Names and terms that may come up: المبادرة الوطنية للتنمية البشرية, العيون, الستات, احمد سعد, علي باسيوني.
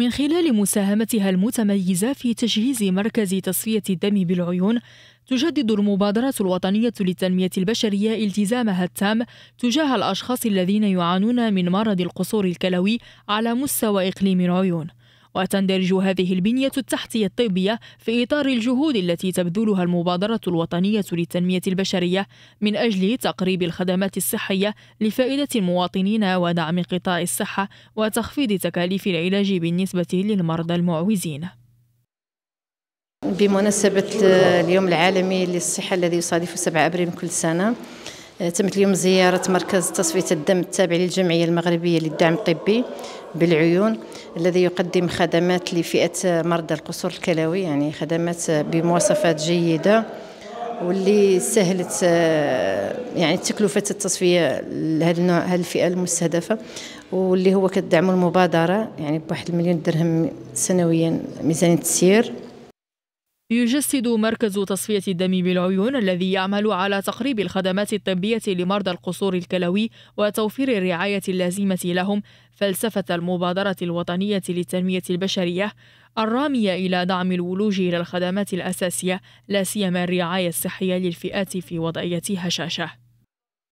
من خلال مساهمتها المتميزة في تجهيز مركز تصفية الدم بالعيون، تجدد المبادرة الوطنية للتنمية البشرية التزامها التام تجاه الأشخاص الذين يعانون من مرض القصور الكلوي على مستوى إقليم العيون. وتندرج هذه البنية التحتية الطبية في إطار الجهود التي تبذلها المبادرة الوطنية للتنمية البشرية من أجل تقريب الخدمات الصحية لفائدة المواطنين ودعم قطاع الصحة وتخفيض تكاليف العلاج بالنسبة للمرضى المعوزين. بمناسبة اليوم العالمي للصحة الذي يصادف 7 أبريل كل سنة، تمت اليوم زيارة مركز تصفية الدم التابع للجمعية المغربية للدعم الطبي بالعيون، الذي يقدم خدمات لفئة مرضى القصور الكلوي، يعني خدمات بمواصفات جيدة واللي سهلت يعني تكلفة التصفية لهذا النوع، هذه الفئة المستهدفة، واللي هو كتدعم المبادرة يعني بواحد 1 مليون درهم سنويا ميزانية التسيير. يجسد مركز تصفية الدم بالعيون الذي يعمل على تقريب الخدمات الطبية لمرضى القصور الكلوي وتوفير الرعاية اللازمة لهم فلسفة المبادرة الوطنية للتنمية البشرية الرامية إلى دعم الولوج إلى الخدمات الأساسية، لا سيما الرعاية الصحية للفئات في وضعية هشاشة.